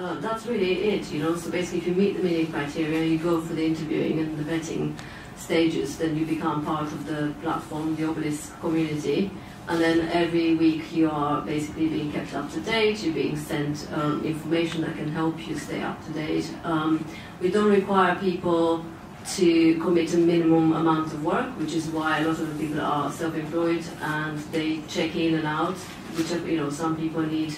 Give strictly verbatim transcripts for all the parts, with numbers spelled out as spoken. uh, that's really it, you know. So basically, if you meet the mini criteria, you go for the interviewing and the vetting stages, then you become part of the platform, the Obelisk community. And then every week you are basically being kept up to date, you're being sent um, information that can help you stay up to date. Um, we don't require people to commit a minimum amount of work, which is why a lot of the people are self-employed and they check in and out. Which, you know, some people need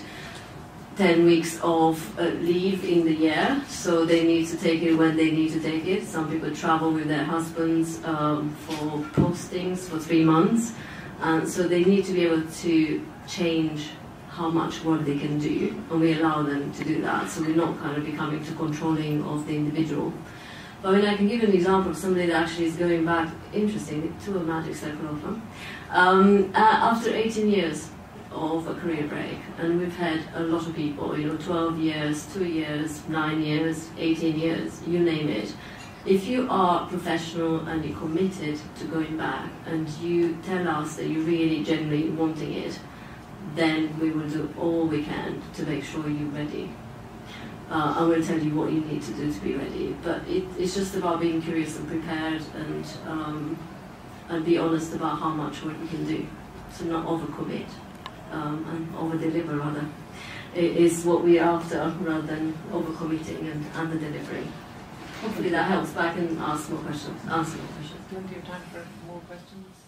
ten weeks of uh, leave in the year, so they need to take it when they need to take it. Some people travel with their husbands um, for postings for three months. And so they need to be able to change how much work they can do, and we allow them to do that. So we're not kind of becoming too controlling of the individual. But I mean, I can give you an example of somebody that actually is going back, interesting, to a magic circle of them, um, uh, after eighteen years of a career break. And we've had a lot of people, you know, twelve years, two years, nine years, eighteen years, you name it. If you are professional and you're committed to going back and you tell us that you're really genuinely wanting it, then we will do all we can to make sure you're ready. Uh, I will tell you what you need to do to be ready. But it, it's just about being curious and prepared, and, um, and be honest about how much work you can do. So not overcommit um, and overdeliver, rather. It is what we're after, rather than overcommitting and underdelivering. Hopefully that helps, but I can ask more questions. Ask more questions. Do you have time for more questions?